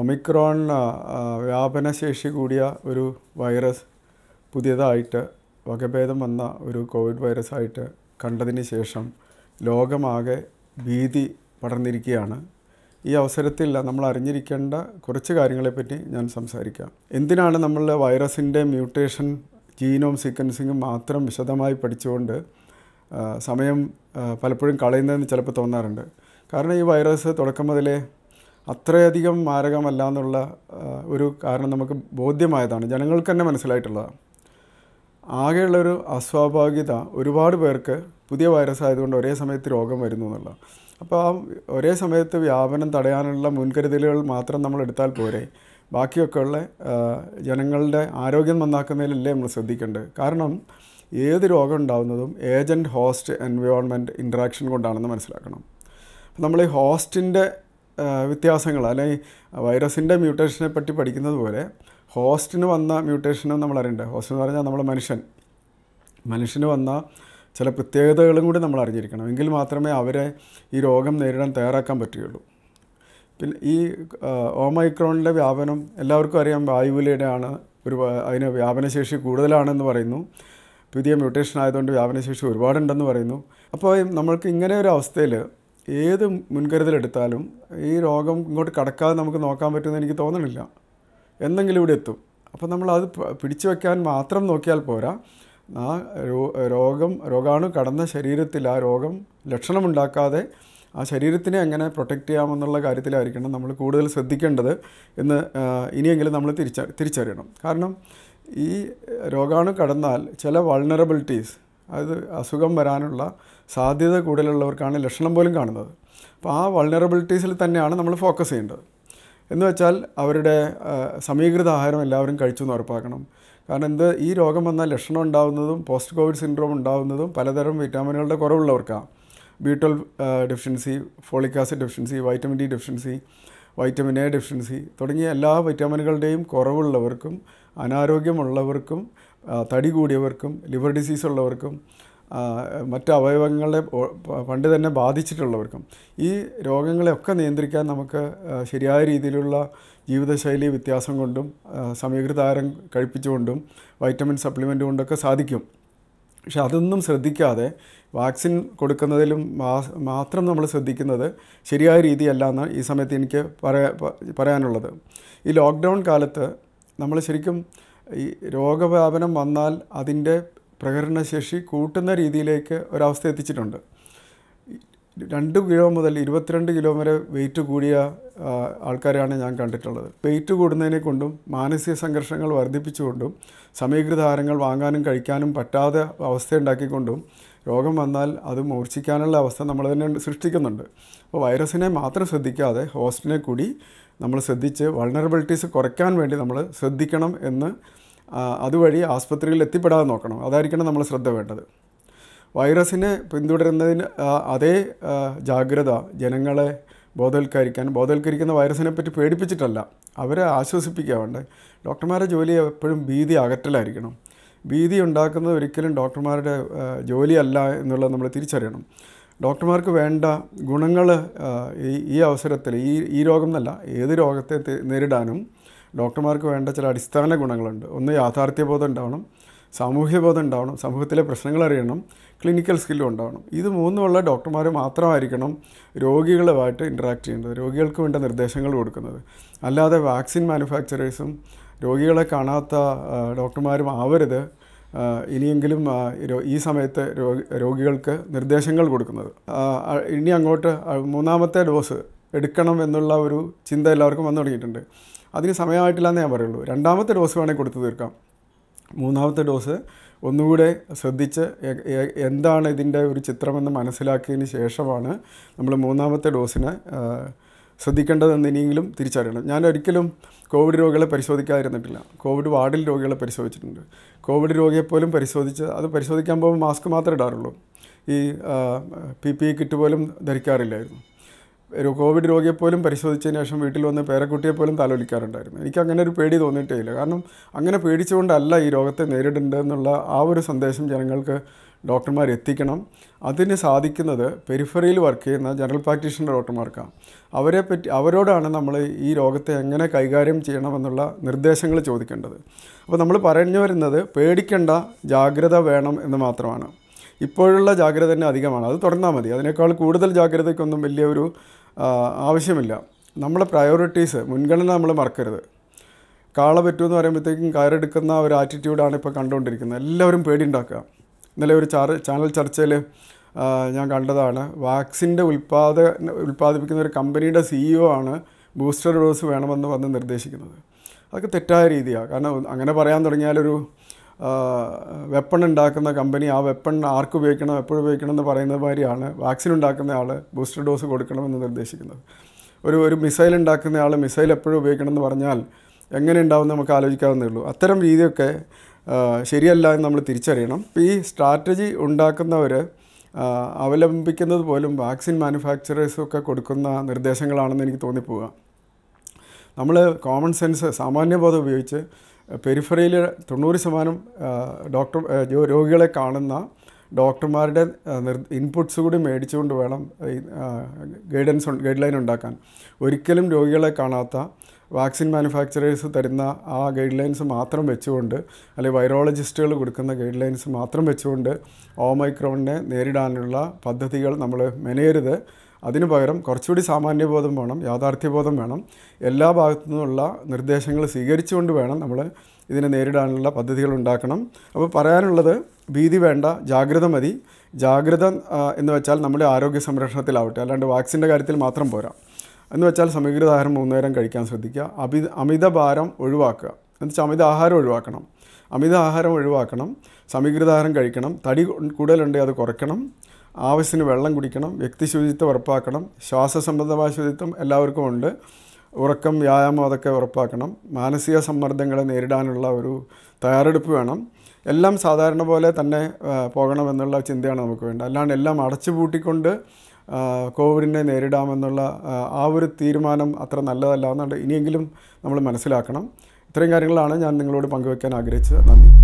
Omicron വ്യാപനശേഷി കൂടിയ ഒരു virus പുതിയതായിട്ട് വകഭേദം വന്ന ഒരു കോവിഡ് വൈറസ് ആയിട്ട് കണ്ടതിന് ശേഷം ലോകമാകെ ഭീതി പടർന്നിരിക്കുകയാണ്. ഈ അവസരത്തിൽ നമ്മൾ അറിഞ്ഞിരിക്കേണ്ട കുറച്ച് കാര്യങ്ങളെപ്പറ്റി ഞാൻ സംസാരിക്കാം. എന്തിനാണ് നമ്മൾ വൈറസിൻ്റെ മ്യൂട്ടേഷൻ ജീനോം സീക്വൻസിങ് മാത്രം വിശദമായി പഠിച്ചുകൊണ്ട് സമയം പലപ്പോഴും കളയുന്നതെന്ന് ചിലപ്പോൾ തോന്നാറുണ്ട്. കാരണം ഈ വൈറസ് തുടക്കം മുതലേ അത്രയധികം മാരകമല്ല എന്നുള്ള ഒരു കാരണം നമുക്ക് ബോധ്യമായതാണ്, ജനങ്ങൾക്ക് തന്നെ മനസ്സിലായിട്ടുള്ളതാണ്. ആകെയുള്ളൊരു അസ്വാഭാവികത ഒരുപാട് പേർക്ക് പുതിയ വൈറസ് ആയതുകൊണ്ട് ഒരേ സമയത്ത് രോഗം വരുന്നു എന്നുള്ള, അപ്പോൾ ആ ഒരേ സമയത്ത് വ്യാപനം തടയാനുള്ള മുൻകരുതലുകൾ മാത്രം നമ്മൾ എടുത്താൽ പോരെ, ബാക്കിയൊക്കെയുള്ള ജനങ്ങളുടെ ആരോഗ്യം നന്നാക്കുന്നതിലല്ലേ നമ്മൾ ശ്രദ്ധിക്കേണ്ടത്. കാരണം ഏത് രോഗം ഉണ്ടാകുന്നതും ഏജൻറ്റ് ഹോസ്റ്റ് എൻവയോൺമെൻറ്റ് ഇൻട്രാക്ഷൻ കൊണ്ടാണെന്ന് മനസ്സിലാക്കണം. നമ്മൾ ഈ ഹോസ്റ്റിൻ്റെ വ്യത്യാസങ്ങൾ അല്ലെങ്കിൽ വൈറസിൻ്റെ മ്യൂട്ടേഷനെ പറ്റി പഠിക്കുന്നത് പോലെ ഹോസ്റ്റിന് വന്ന മ്യൂട്ടേഷനും നമ്മൾ അറിയണ്ടേ. ഹോസ്റ്റ് എന്ന് പറഞ്ഞാൽ നമ്മൾ മനുഷ്യന് വന്ന ചില പ്രത്യേകതകളും കൂടി നമ്മൾ അറിഞ്ഞിരിക്കണം. എങ്കിൽ മാത്രമേ അവരെ ഈ രോഗം നേരിടാൻ തയ്യാറാക്കാൻ പറ്റുകയുള്ളൂ. പിന്നെ ഈ ഓമൈക്രോണിൻ്റെ വ്യാപനം എല്ലാവർക്കും അറിയാം, വായുവിലൂടെയാണ്. ഒരു അതിന് വ്യാപനശേഷി കൂടുതലാണെന്ന് പറയുന്നു, പുതിയ മ്യൂട്ടേഷൻ ആയതുകൊണ്ട് വ്യാപനശേഷി ഒരുപാടുണ്ടെന്ന് പറയുന്നു. അപ്പോൾ നമ്മൾക്ക് ഇങ്ങനെ ഒരു അവസ്ഥയിൽ ഏത് മുൻകരുതലെടുത്താലും ഈ രോഗം ഇങ്ങോട്ട് കടക്കാതെ നമുക്ക് നോക്കാൻ പറ്റുമെന്ന് എനിക്ക് തോന്നണില്ല. എന്തെങ്കിലും ഇവിടെ എത്തും. അപ്പോൾ നമ്മളത് പിടിച്ചു വയ്ക്കാൻ മാത്രം നോക്കിയാൽ പോരാ, ആ രോഗാണു കടന്ന ശരീരത്തിൽ ആ രോഗം ലക്ഷണമുണ്ടാക്കാതെ ആ ശരീരത്തിനെ എങ്ങനെ പ്രൊട്ടക്റ്റ് ചെയ്യാമെന്നുള്ള കാര്യത്തിലായിരിക്കണം നമ്മൾ കൂടുതൽ ശ്രദ്ധിക്കേണ്ടത് എന്ന് ഇനിയെങ്കിലും നമ്മൾ തിരിച്ചറിയണം. കാരണം ഈ രോഗാണു കടന്നാൽ ചില വൾണറബിലിറ്റീസ്, അത് അസുഖം വരാനുള്ള സാധ്യത കൂടുതലുള്ളവർക്കാണ് ലക്ഷണം പോലും കാണുന്നത്. അപ്പോൾ ആ വൾണറബിലിറ്റീസിൽ തന്നെയാണ് നമ്മൾ ഫോക്കസ് ചെയ്യേണ്ടത്. എന്ന് വെച്ചാൽ അവരുടെ സമീകൃത ആഹാരം എല്ലാവരും കഴിച്ചു എന്ന് ഉറപ്പാക്കണം. കാരണം ഈ രോഗം വന്നാൽ ലക്ഷണം ഉണ്ടാകുന്നതും പോസ്റ്റ് കോവിഡ് സിൻഡ്രോം ഉണ്ടാകുന്നതും പലതരം വിറ്റാമിനുകളുടെ കുറവുള്ളവർക്കാണ്. B12 deficiency, folic acid deficiency, vitamin D deficiency, vitamin A deficiency തുടങ്ങിയ എല്ലാ വിറ്റാമിനുകളുടെയും കുറവുള്ളവർക്കും, അനാരോഗ്യമുള്ളവർക്കും, തടി കൂടിയവർക്കും, ലിവർ ഡിസീസ് ഉള്ളവർക്കും, മറ്റ് അവയവങ്ങളെ പണ്ട് തന്നെ ബാധിച്ചിട്ടുള്ളവർക്കും ഈ രോഗങ്ങളെയൊക്കെ നിയന്ത്രിക്കാൻ നമുക്ക് ശരിയായ രീതിയിലുള്ള ജീവിതശൈലി വ്യത്യാസം കൊണ്ടും സമീകൃതാഹാരം കഴിപ്പിച്ചുകൊണ്ടും വൈറ്റമിൻ സപ്ലിമെൻ്റ് കൊണ്ടൊക്കെ സാധിക്കും. പക്ഷെ അതൊന്നും ശ്രദ്ധിക്കാതെ വാക്സിൻ കൊടുക്കുന്നതിലും മാത്രം നമ്മൾ ശ്രദ്ധിക്കുന്നത് ശരിയായ രീതിയല്ല എന്നാണ് ഈ സമയത്ത് എനിക്ക് പറയാനുള്ളത്. ഈ ലോക്ക്ഡൗൺ കാലത്ത് നമ്മൾ ശരിക്കും ഈ രോഗവ്യാപനം വന്നാൽ അതിൻ്റെ പ്രകടനശേഷി കൂട്ടുന്ന രീതിയിലേക്ക് ഒരവസ്ഥ എത്തിച്ചിട്ടുണ്ട്. 2 കിലോ മുതൽ 22 കിലോ വരെ വെയിറ്റ് കൂടിയ ആൾക്കാരെയാണ് ഞാൻ കണ്ടിട്ടുള്ളത്. വെയിറ്റ് കൂടുന്നതിനെ കൊണ്ടും മാനസിക സംഘർഷങ്ങൾ വർദ്ധിപ്പിച്ചുകൊണ്ടും സമീകൃതാഹാരങ്ങൾ വാങ്ങാനും കഴിക്കാനും പറ്റാതെ അവസ്ഥയുണ്ടാക്കിക്കൊണ്ടും രോഗം വന്നാൽ അത് മൂർച്ഛിക്കാനുള്ള അവസ്ഥ നമ്മൾ തന്നെ സൃഷ്ടിക്കുന്നുണ്ട്. അപ്പോൾ വൈറസിനെ മാത്രം ശ്രദ്ധിക്കാതെ ഹോസ്റ്റിനെ കൂടി നമ്മൾ ശ്രദ്ധിച്ച് വൾണറബിലിറ്റീസ് കുറയ്ക്കാൻ വേണ്ടി നമ്മൾ ശ്രദ്ധിക്കണം എന്ന്, അതുവഴി ആസ്പത്രിയിൽ എത്തിപ്പെടാതെ നോക്കണം. അതായിരിക്കണം നമ്മൾ ശ്രദ്ധ വേണ്ടത്. വൈറസിനെ പിന്തുടരുന്നതിന് അതേ ജാഗ്രത ജനങ്ങളെ ബോധവൽക്കരിക്കുന്ന വൈറസിനെ പറ്റി പേടിപ്പിച്ചിട്ടല്ല, അവരെ ആശ്വസിപ്പിക്കുക വേണ്ടേ. ഡോക്ടർമാരുടെ ജോലി എപ്പോഴും ഭീതി അകറ്റലായിരിക്കണം. ഭീതി ഉണ്ടാക്കുന്നത് ഒരിക്കലും ഡോക്ടർമാരുടെ ജോലിയല്ല എന്നുള്ളത് നമ്മൾ തിരിച്ചറിയണം. ഡോക്ടർമാർക്ക് വേണ്ട ഗുണങ്ങൾ ഈ അവസരത്തിൽ ഈ രോഗം എന്നല്ല, ഏത് രോഗത്തെ നേരിടാനും ഡോക്ടർമാർക്ക് വേണ്ട ചില അടിസ്ഥാന ഗുണങ്ങളുണ്ട്. ഒന്ന്, യാഥാർത്ഥ്യബോധം ഉണ്ടാവണം, സാമൂഹ്യബോധം ഉണ്ടാവണം, സമൂഹത്തിലെ പ്രശ്നങ്ങൾ അറിയണം, ക്ലിനിക്കൽ സ്കില്ലും ഉണ്ടാവണം. ഇത് മൂന്നുമുള്ള ഡോക്ടർമാർ മാത്രമായിരിക്കണം രോഗികളുമായിട്ട് ഇൻറ്ററാക്ട് ചെയ്യേണ്ടത്, രോഗികൾക്ക് വേണ്ട നിർദ്ദേശങ്ങൾ കൊടുക്കുന്നത്. അല്ലാതെ വാക്സിൻ മാനുഫാക്ചറേഴ്സും രോഗികളെ കാണാത്ത ഡോക്ടർമാരും ആവരുത് ഇനിയെങ്കിലും ഈ സമയത്ത് രോഗികൾക്ക് നിർദ്ദേശങ്ങൾ കൊടുക്കുന്നത്. ഇനി അങ്ങോട്ട് 3ാമത്തെ ഡോസ് എടുക്കണം എന്നുള്ള ഒരു ചിന്ത എല്ലാവർക്കും വന്നു തുടങ്ങിയിട്ടുണ്ട്. അതിന് സമയമായിട്ടില്ല എന്നേ ഞാൻ പറയുള്ളൂ. 2ാമത്തെ ഡോസ് വേണമെങ്കിൽ കൊടുത്തു തീർക്കാം. 3ാമത്തെ ഡോസ് ഒന്നുകൂടെ ശ്രദ്ധിച്ച് എന്താണ് ഇതിൻ്റെ ഒരു ചിത്രമെന്ന് മനസ്സിലാക്കിയതിന് ശേഷമാണ് നമ്മൾ 3ാമത്തെ ഡോസിനെ ശ്രദ്ധിക്കേണ്ടതെന്ന് ഇനിയെങ്കിലും തിരിച്ചറിയണം. ഞാൻ ഒരിക്കലും കോവിഡ് രോഗികളെ പരിശോധിക്കാതിരുന്നിട്ടില്ല. കോവിഡ് വാർഡിൽ രോഗികളെ പരിശോധിച്ചിട്ടുണ്ട്. കോവിഡ് രോഗിയെപ്പോലും പരിശോധിക്കാൻ പോകുമ്പോൾ മാസ്ക് മാത്രമേ ഇടാറുള്ളൂ. ഈ PPE കിറ്റ് പോലും ധരിക്കാറില്ലായിരുന്നു. ഒരു കോവിഡ് രോഗിയെപ്പോലും പരിശോധിച്ചതിന് ശേഷം വീട്ടിൽ വന്ന് പേരക്കുട്ടിയെപ്പോലും തലോലിക്കാറുണ്ടായിരുന്നു. എനിക്ക് അങ്ങനെ ഒരു പേടി തോന്നിയിട്ടേ ഇല്ല. കാരണം അങ്ങനെ പേടിച്ചുകൊണ്ടല്ല ഈ രോഗത്തെ നേരിടേണ്ടതെന്നുള്ള ആ ഒരു സന്ദേശം ജനങ്ങൾക്ക് ഡോക്ടർമാർ എത്തിക്കണം. അതിന് സാധിക്കുന്നത് പെരിഫറിയിൽ വർക്ക് ചെയ്യുന്ന ജനറൽ പ്രാക്ടീഷണർ ഡോക്ടർമാർക്കാണ്. അവരോടാണ് നമ്മൾ ഈ രോഗത്തെ എങ്ങനെ കൈകാര്യം ചെയ്യണമെന്നുള്ള നിർദ്ദേശങ്ങൾ ചോദിക്കേണ്ടത്. അപ്പോൾ നമ്മൾ പറഞ്ഞു വരുന്നത് പേടിക്കേണ്ട, ജാഗ്രത വേണം എന്ന് മാത്രമാണ്. ഇപ്പോഴുള്ള ജാഗ്രത തന്നെ അധികമാണ്, അത് തുടർന്നാൽ മതി. അതിനേക്കാൾ കൂടുതൽ ജാഗ്രതയ്ക്കൊന്നും വലിയൊരു ആവശ്യമില്ല. നമ്മളെ പ്രയോറിറ്റീസ്, മുൻഗണന നമ്മൾ മറക്കരുത്. കാള പറ്റുമെന്ന് പറയുമ്പോഴത്തേക്കും കയറെടുക്കുന്ന ഒരു ആറ്റിറ്റ്യൂഡാണ് ഇപ്പോൾ കണ്ടുകൊണ്ടിരിക്കുന്നത്. എല്ലാവരും പേടിയുണ്ടാക്കുക. ഇന്നലെ ഒരു ചാനൽ ചർച്ചയിൽ ഞാൻ കണ്ടതാണ്, വാക്സിൻ്റെ ഉൽപ്പാദിപ്പിക്കുന്ന ഒരു കമ്പനിയുടെ CEO ആണ് ബൂസ്റ്റർ ഡോസ് വേണമെന്ന് വന്ന് നിർദ്ദേശിക്കുന്നത്. അതൊക്കെ തെറ്റായ രീതിയാണ്. കാരണം അങ്ങനെ പറയാൻ തുടങ്ങിയാലൊരു വെപ്പൺ ഉണ്ടാക്കുന്ന കമ്പനി ആ വെപ്പൺ ആർക്ക് ഉപയോഗിക്കണം, എപ്പോഴും ഉപയോഗിക്കണം എന്ന് പറയുന്ന മാതിരിയാണ് വാക്സിൻ ഉണ്ടാക്കുന്ന ആൾ ബൂസ്റ്റർ ഡോസ് കൊടുക്കണമെന്ന് നിർദ്ദേശിക്കുന്നത്. ഒരു മിസൈൽ ഉണ്ടാക്കുന്ന ആൾ മിസൈൽ എപ്പോഴും ഉപയോഗിക്കണമെന്ന് പറഞ്ഞാൽ എങ്ങനെ ഉണ്ടാവും നമുക്ക് ആലോചിക്കാവുന്നേ ഉള്ളൂ. അത്തരം രീതിയൊക്കെ ശരിയല്ല എന്ന് നമ്മൾ തിരിച്ചറിയണം. ഈ സ്ട്രാറ്റജി ഉണ്ടാക്കുന്നവർ അവലംബിക്കുന്നത് പോലും വാക്സിൻ മാനുഫാക്ചറേഴ്സൊക്കെ കൊടുക്കുന്ന നിർദ്ദേശങ്ങളാണെന്ന് എനിക്ക് തോന്നിപ്പോവുക. നമ്മൾ കോമൺ സെൻസ്, സാമാന്യബോധം ഉപയോഗിച്ച് പെരിഫറിയിൽ 90% ഡോക്ടർ രോഗികളെ കാണുന്ന ഡോക്ടർമാരുടെ ഇൻപുട്സ് കൂടി മേടിച്ചുകൊണ്ട് വേണം ഗൈഡ് ലൈൻ ഉണ്ടാക്കാൻ. ഒരിക്കലും രോഗികളെ കാണാത്ത വാക്സിൻ മാനുഫാക്ചറേഴ്സ് തരുന്ന ആ ഗൈഡ് ലൈൻസ് മാത്രം വെച്ചുകൊണ്ട്, അല്ലെങ്കിൽ വൈറോളജിസ്റ്റുകൾ കൊടുക്കുന്ന ഗൈഡ് ലൈൻസ് മാത്രം വെച്ചുകൊണ്ട് ഓമൈക്രോണിനെ നേരിടാനുള്ള പദ്ധതികൾ നമ്മൾ മെനയരുത്. അതിനു പകരം കുറച്ചുകൂടി സാമാന്യബോധം വേണം, യാഥാർത്ഥ്യബോധം വേണം. എല്ലാ ഭാഗത്തു നിന്നുള്ള നിർദ്ദേശങ്ങൾ സ്വീകരിച്ചുകൊണ്ട് വേണം നമ്മൾ ഇതിനെ നേരിടാനുള്ള പദ്ധതികൾ ഉണ്ടാക്കണം. അപ്പോൾ പറയാനുള്ളത്, ഭീതി വേണ്ട, ജാഗ്രത മതി. ജാഗ്രത എന്ന് വെച്ചാൽ നമ്മുടെ ആരോഗ്യ സംരക്ഷണത്തിലാവട്ടെ, അല്ലാണ്ട് വാക്സിൻ്റെ കാര്യത്തിൽ മാത്രം പോരാ. എന്ന് വെച്ചാൽ സമീകൃത ആഹാരം 3 നേരം കഴിക്കാൻ ശ്രദ്ധിക്കുക. അമിത ഭാരം ഒഴിവാക്കുക, എന്ന് വെച്ചാൽ അമിത ആഹാരം ഒഴിവാക്കണം, അമിത ആഹാരം ഒഴിവാക്കണം, സമീകൃത ആഹാരം കഴിക്കണം. തടി കൂടുതലുണ്ടെങ്കിൽ അത് കുറയ്ക്കണം. ആവശ്യത്തിന് വെള്ളം കുടിക്കണം. വ്യക്തി ശുചിത്വം ഉറപ്പാക്കണം. ശ്വാസസംബന്ധമായ ശുചിത്വം എല്ലാവർക്കും ഉണ്ട്. ഉറക്കം, വ്യായാമം, അതൊക്കെ ഉറപ്പാക്കണം. മാനസിക സമ്മർദ്ദങ്ങളെ നേരിടാനുള്ള ഒരു തയ്യാറെടുപ്പ് വേണം. എല്ലാം സാധാരണ പോലെ തന്നെ പോകണമെന്നുള്ള ചിന്തയാണ് നമുക്ക് വേണ്ടത്. അല്ലാണ്ട് എല്ലാം അടച്ചു പൂട്ടിക്കൊണ്ട് കോവിഡിനെ നേരിടാമെന്നുള്ള ആ ഒരു തീരുമാനം അത്ര നല്ലതല്ല എന്നുണ്ട് ഇനിയെങ്കിലും നമ്മൾ മനസ്സിലാക്കണം. ഇത്രയും കാര്യങ്ങളാണ് ഞാൻ നിങ്ങളോട് പങ്കുവെക്കാൻ ആഗ്രഹിച്ചത്. നന്ദി.